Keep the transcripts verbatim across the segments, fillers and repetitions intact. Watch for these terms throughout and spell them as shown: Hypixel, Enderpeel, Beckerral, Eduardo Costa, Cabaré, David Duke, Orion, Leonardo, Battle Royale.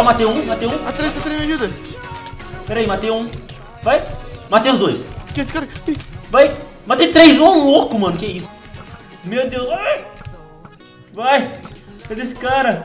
Ó, matei um, matei um. Atrás, atrás, me ajuda. Pera aí, matei um. Vai. Matei os dois. Que esse cara? Vai. Matei três, ô louco, mano. Que isso? Meu Deus. Ai. Vai. Cadê esse cara?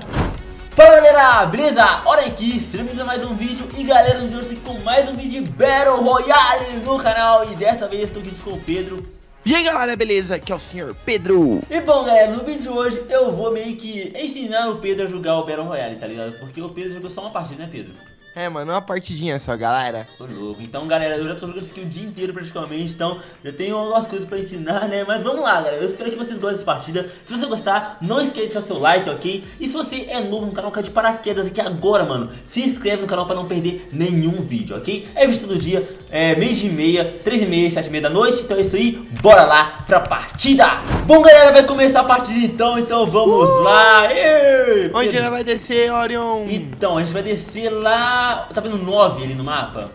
Fala galera, beleza? Olha aqui, estamos a mais um vídeo. E galera, no dia hoje com mais um vídeo de Battle Royale no canal. E dessa vez estou aqui com o Pedro. E aí galera, beleza? Aqui é o senhor Pedro. E bom galera, no vídeo de hoje eu vou meio que ensinar o Pedro a jogar o Battle Royale, tá ligado? Porque o Pedro jogou só uma partida, né Pedro? É, mano, uma partidinha só, galera. Tô louco. Então, galera, eu já tô jogando isso aqui o dia inteiro praticamente, então eu tenho algumas coisas pra ensinar, né? Mas vamos lá, galera. Eu espero que vocês gostem dessa partida. Se você gostar, não esqueça de deixar seu like, ok? E se você é novo no canal, cai de paraquedas aqui agora, mano, se inscreve no canal pra não perder nenhum vídeo, ok? É vídeo todo dia, é meio de meia, três e meia, sete e meia da noite. Então é isso aí, bora lá pra partida. Bom, galera, vai começar a partida então, então vamos uh! lá. Ei, onde ela vai descer, Orion? Então, a gente vai descer lá. Tá vendo nove ali no mapa?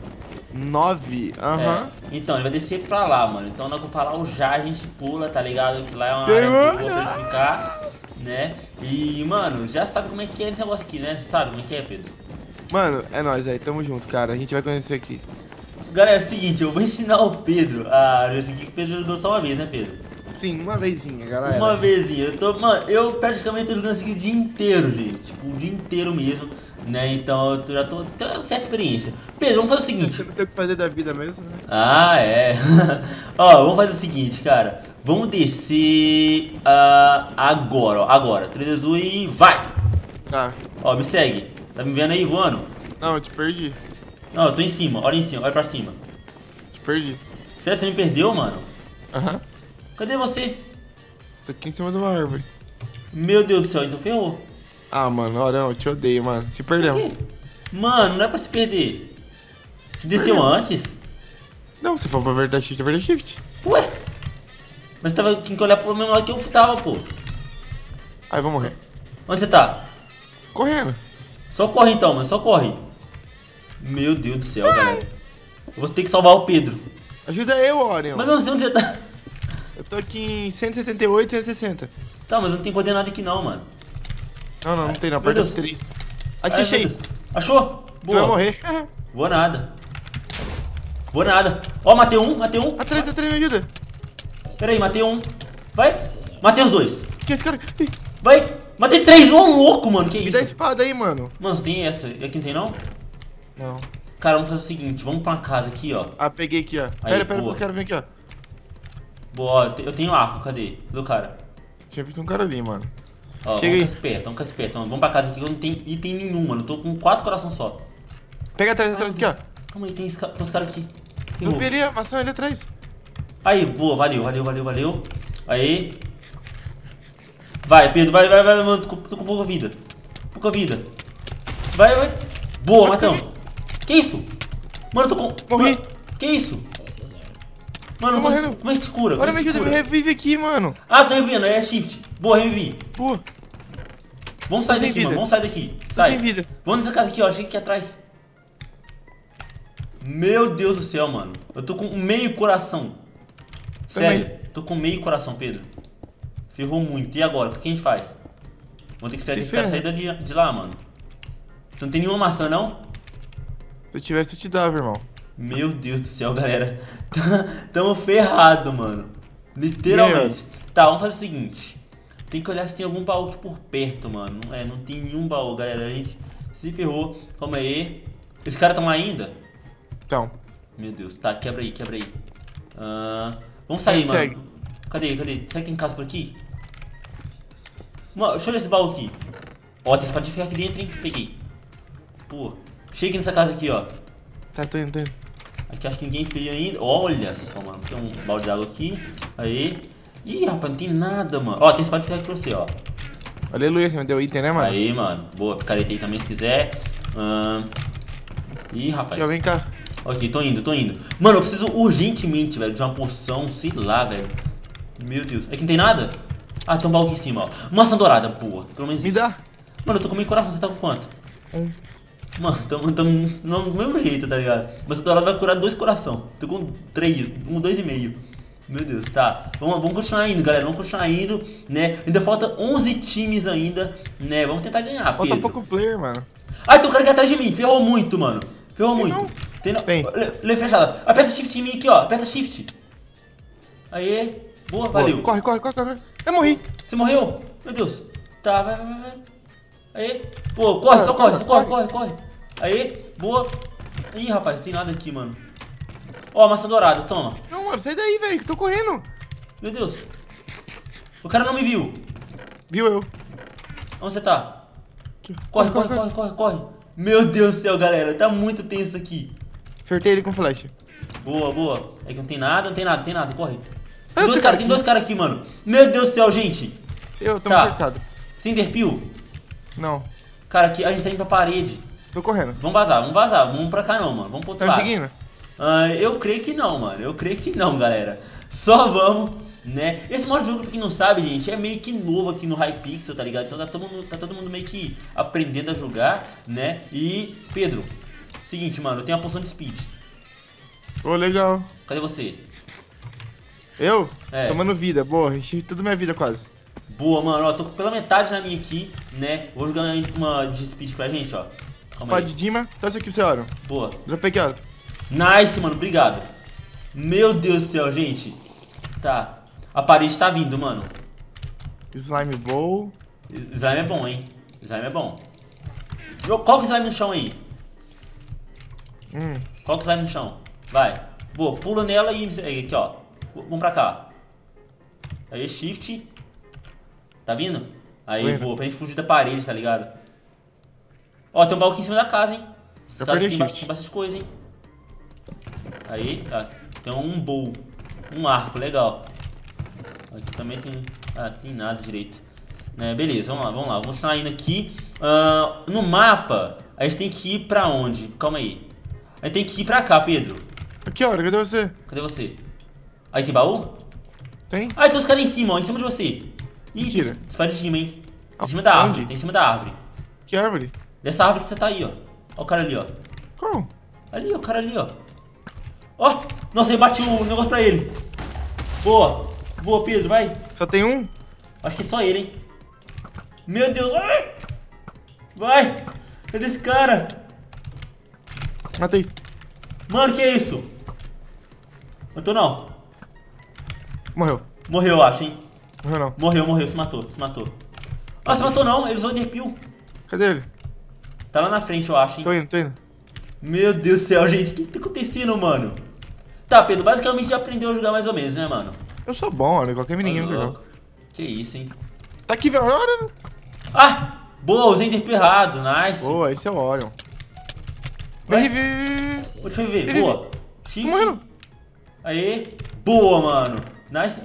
nove? Aham. Então, ele vai descer pra lá, mano. Então, na hora que eu falar o já, a gente pula, tá ligado? Que lá é uma área boa pra gente ficar, né? E, mano, já sabe como é que é esse negócio aqui, né? Você sabe como é que é, Pedro? Mano, é nóis aí. Tamo junto, cara. A gente vai conhecer aqui. Galera, é o seguinte. Eu vou ensinar o Pedro a área aqui, que o Pedro jogou só uma vez, né, Pedro? Sim, uma vezinha, galera. Uma vezinha. Eu tô, mano, eu praticamente tô jogando isso aqui o dia inteiro, gente. Tipo, o dia inteiro mesmo. Né, então eu já tô tendo certa experiência. Pedro, vamos fazer o seguinte. Você não tem o que fazer da vida mesmo, né? Ah, é. Ó, vamos fazer o seguinte, cara. Vamos descer uh, agora, ó. Agora. três, dois, um e vai! Tá. Ó, me segue. Tá me vendo aí voando? Não, eu te perdi. Não, eu tô em cima. Olha em cima, olha pra cima. Te perdi. Sério, você me perdeu, mano? Aham. Uh-huh. Cadê você? Tô aqui em cima de uma árvore. Meu Deus do céu, então ferrou. Ah, mano, Orion, eu te odeio, mano. Se perdeu. Mano, não é pra se perder. Você desceu antes? Não, se for pra apertar shift, aperta shift. Ué? Mas você tava, tinha que olhar pro mesmo lado que eu tava, pô. Aí eu vou morrer. Onde você tá? Correndo. Só corre então, mano, só corre. Meu Deus do céu, galera. Você tem que salvar o Pedro. Ajuda eu, Orion. Mas eu não sei onde você tá. Eu tô aqui em cento e setenta e oito, cento e sessenta. Tá, mas eu não tenho coordenada aqui não, mano. Não, não, não tem, não. Aperta três. Achei. Achou? Boa. Vai morrer. Boa nada. Boa nada. Ó, matei um, matei um. Atrás, atrás, me ajuda. Pera aí, matei um. Vai. Matei os dois. Que esse cara? Vai. Matei três, ô louco, mano. Que isso? Me dá a espada aí, mano. Mano, você tem essa. Aqui não tem, não? Não. Cara, vamos fazer o seguinte. Vamos pra casa aqui, ó. Ah, peguei aqui, ó. Aí, pera, pera, eu quero vir aqui, ó. Boa, eu tenho arco. Cadê? Cadê o cara? Tinha visto um cara ali, mano. Ó, chega vamos aí. Ficar esperto, vamos ficar esperto. Vamos pra casa aqui que eu não tenho item nenhum, mano. Eu tô com quatro corações só. Pega atrás, atrás aqui, ó. Calma aí, tem uns caras aqui. Eu peguei a maçã ali atrás. Aí, boa, valeu, valeu, valeu, valeu. Aí. Vai, Pedro, vai, vai, vai, mano. Tô com pouca vida. Pouca vida. Vai, vai. Boa, matamos. Que isso? Mano, eu tô com. Morri. Mano, que isso? Mano, tô morrendo. Como é que te cura? Olha, me ajuda, me revive aqui, mano. Ah, tô revivendo, é shift. Boa, revivi. Boa. Vamos sair daqui, vida. Mano. Vamos sair daqui. Sai. Vida. Vamos nessa casa aqui, ó. Chega aqui atrás. Meu Deus do céu, mano. Eu tô com meio coração. Sério. Também. Tô com meio coração, Pedro. Ferrou muito. E agora? O que a gente faz? Vamos ter que esperar esse cara sair de, de lá, mano. Você não tem nenhuma maçã, não? Se eu tivesse, eu te dava, irmão. Meu Deus do céu, galera. Tamo ferrado, mano. Literalmente. Meu. Tá, vamos fazer o seguinte. Tem que olhar se tem algum baú aqui por perto, mano. É, não tem nenhum baú, galera. A gente se ferrou. Calma aí. Esses caras estão lá ainda? Estão. Meu Deus. Tá, quebra aí, quebra aí. Uh, vamos sair, mano. Segue. Cadê, cadê? Será que tem casa por aqui? Mano, deixa eu olhar esse baú aqui. Ó, tem espada de ferro aqui dentro, hein? Peguei. Pô. Chega aqui nessa casa aqui, ó. Tá, tô indo, tô indo. Aqui acho que ninguém veio ainda. Olha só, mano. Tem um balde de água aqui. Aí. Ih, rapaz, não tem nada, mano. Ó, tem espada de ferro aqui pra você, ó. Aleluia, você me deu item, né, mano? Aí, mano. Boa, picareta aí também se quiser. Hum... Ih, rapaz. Deixa eu vem cá. Ok, tô indo, tô indo. Mano, eu preciso urgentemente, velho, de uma porção, sei lá, velho. Meu Deus. Aqui não tem nada? Ah, tem um baú aqui em cima, ó. Maçã dourada, boa. Pelo menos me isso. Dá. Mano, eu tô com meio coração, você tá com quanto? Um. Mano, tamo, tamo no mesmo jeito, tá ligado? Maçã dourada vai curar dois coração. Tô com três, um, dois e meio. Meu Deus, tá. Vamos, vamos continuar indo, galera. Vamos continuar indo, né? Ainda falta onze times ainda, né? Vamos tentar ganhar, Pedro. Falta pouco player, mano. Ai, tem um cara aqui atrás de mim. Ferrou muito, mano. Ferrou muito. Não. Tem não. Tem. Lê fechada. Aperta shift em mim aqui, ó. Aperta shift. Aê. Boa, boa, valeu. Corre, corre, corre, corre. Eu morri. Você morreu? Meu Deus. Tá, vai, vai, vai. Aê. Pô, corre, ah, só corre, corre, só corre, corre, corre. Aê. Boa. Ih, rapaz, não tem nada aqui, mano. Ó, maçã dourada, toma. Não, mano, sai daí, velho, que tô correndo. Meu Deus. O cara não me viu. Viu eu. Onde você tá? Corre, corre, corre, corre, corre. Meu Deus do céu, galera, tá muito tenso aqui. Acertei ele com flash. Boa, boa. É que não tem nada, não tem nada, não tem nada, corre. Tem dois caras, tem dois caras aqui, mano. Meu Deus do céu, gente. Eu tô acertado. Cinderpeel? Não. Cara, aqui, a gente tá indo pra parede. Tô correndo. Vamos vazar, vamos vazar, vamos pra cá não, mano. Vamos pro outro lado. Tá me seguindo? Ah, eu creio que não, mano. Eu creio que não, galera. Só vamos... Né? Esse modo de jogo, pra quem não sabe, gente, é meio que novo aqui no Hypixel, tá ligado? Então tá todo mundo, tá todo mundo meio que aprendendo a jogar, né? E, Pedro, seguinte, mano, eu tenho uma poção de speed. Ô, legal. Cadê você? Eu? É. Tomando vida, boa, enchi toda minha vida quase. Boa, mano, ó, tô pela metade na minha aqui, né? Vou jogar uma de speed pra gente, ó. Espada de Dima, tá isso aqui, você olha. Boa. Dropei aqui, ó. Nice, mano, obrigado. Meu Deus do céu, gente. Tá. A parede tá vindo, mano. Slime bom. Slime é bom, hein? Slime é bom. Qual que é o slime no chão aí? Hum. Qual que é o slime no chão? Vai. Boa, pula nela e... Aqui, ó. Vamos pra cá. Aí, shift. Tá vindo? Aí, Vendo. boa. Pra gente fugir da parede, tá ligado? Ó, tem um baú aqui em cima da casa, hein? Esse cara tem bastante coisa, hein? Aí, ó. Tem um bowl. Um arco, legal. Aqui também tem... Ah, tem nada direito. É, beleza, vamos lá, vamos lá. Vamos estar indo aqui. Uh, no mapa, a gente tem que ir pra onde? Calma aí. A gente tem que ir pra cá, Pedro. Aqui, olha, cadê você? Cadê você? Aí tem baú? Tem. Ah, tem os caras em cima, ó, em cima de você. Ih, tem espada de cima, hein? Em cima da árvore, tem em cima da árvore. Que árvore? Dessa árvore que você tá aí, ó. Ó o cara ali, ó. Qual? Ali, ó, o cara ali, ó. Ó, nossa, eu bati o negócio pra ele. Boa. Boa, Pedro, vai. Só tem um? Acho que é só ele, hein. Meu Deus, vai. Vai. Cadê esse cara? Matei. Mano, que é isso? Matou não. Morreu. Morreu, eu acho, hein. Morreu não. Morreu, morreu, se matou, se matou. Ah, se matou não, ele usou o Enderpeel. Cadê ele? Tá lá na frente, eu acho, hein. Tô indo, tô indo. Meu Deus do céu, gente, o que tá acontecendo, mano? Tá, Pedro, basicamente já aprendeu a jogar mais ou menos, né, mano? Eu sou bom, olha, qualquer menininho que eu. Que isso, hein? Tá aqui, velho. Ah! Boa, usei Enderpeel errado, nice. Boa, esse é o Orion. Vai reviver. Deixa eu ver, boa. Shift. Mano. Aê. Boa, mano. Nice.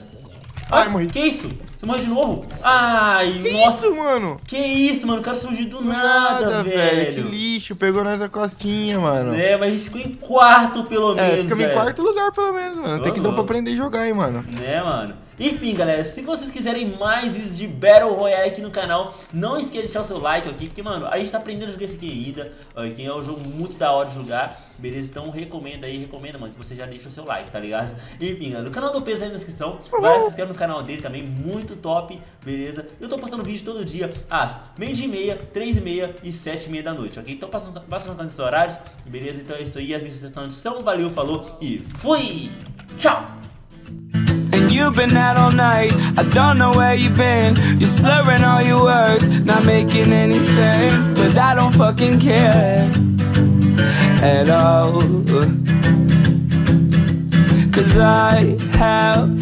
Ah, ai, morri. Que isso? Você morreu de novo? Ai, que nossa. Isso, mano? Que isso, mano? O cara surgiu do nada, nada velho. Que lixo, pegou nós a costinha, mano. É, mas a gente ficou em quarto, pelo é, menos, ficou velho. em quarto lugar, pelo menos, mano. Vamos. Tem que dar pra aprender a jogar, hein, mano. Né, mano? Enfim, galera, se vocês quiserem mais vídeos de Battle Royale aqui no canal, não esqueça de deixar o seu like aqui, porque, mano, a gente tá aprendendo a jogar esse aqui ainda. Aqui é um jogo muito da hora de jogar. Beleza? Então recomenda aí, recomenda, mano, que você já deixa o seu like, tá ligado? Enfim, galera, o canal do Pedro tá aí na descrição. Vai, se inscreve no canal dele também, muito top, beleza? Eu tô postando vídeo todo dia às meio-dia e meia, três e meia e sete e meia da noite, ok? Então passando, passando nesses horários, beleza? Então é isso aí, as minhas sugestões estão na descrição. Valeu, falou e fui! Tchau! You've been out all night, I don't know where you've been. You're slurring all your words, not making any sense. But I don't fucking care at all, 'cause I have